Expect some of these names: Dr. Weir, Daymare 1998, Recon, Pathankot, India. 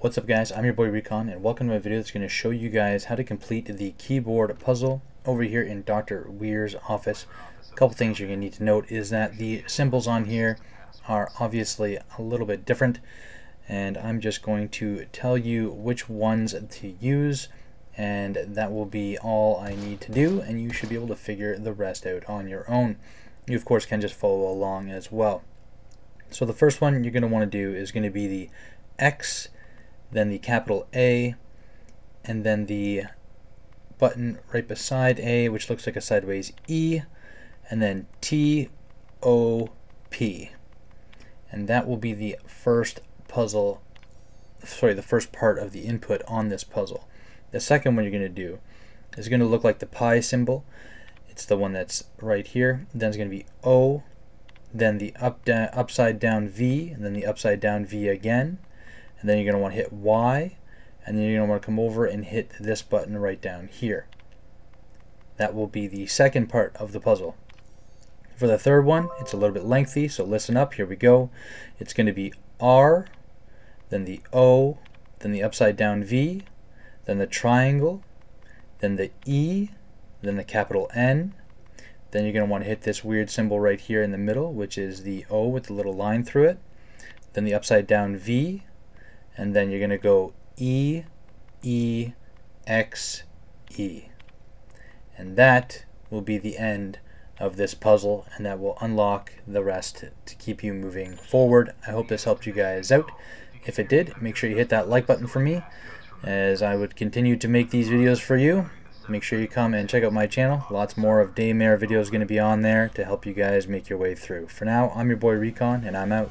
What's up guys, I'm your boy Recon and welcome to my video that's going to show you guys how to complete the keyboard puzzle over here in Dr. Weir's office. A couple things you're going to need to note is that the symbols on here are obviously a little bit different, and I'm just going to tell you which ones to use, and that will be all I need to do, and you should be able to figure the rest out on your own. You of course can just follow along as well. So the first one you're going to want to do is going to be the X, then the capital A, and then the button right beside A, which looks like a sideways E, and then T-O-P. And that will be the first puzzle, sorry, the first part of the input on this puzzle. The second one you're gonna do is gonna look like the pi symbol. It's the one that's right here. Then it's gonna be O, then the upside down V, and then the upside down V again. And then you're going to want to hit Y, and then you're going to want to come over and hit this button right down here. That will be the second part of the puzzle. For the third one, it's a little bit lengthy, so listen up, here we go. It's going to be R, then the O, then the upside down V, then the triangle, then the E, then the capital N. Then you're going to want to hit this weird symbol right here in the middle, which is the O with the little line through it, then the upside down V, and then you're going to go E, E, X, E. And that will be the end of this puzzle, and that will unlock the rest to keep you moving forward. I hope this helped you guys out. If it did, make sure you hit that like button for me, as I would continue to make these videos for you. Make sure you come and check out my channel. Lots more of Daymare videos going to be on there to help you guys make your way through. For now, I'm your boy Recon, and I'm out.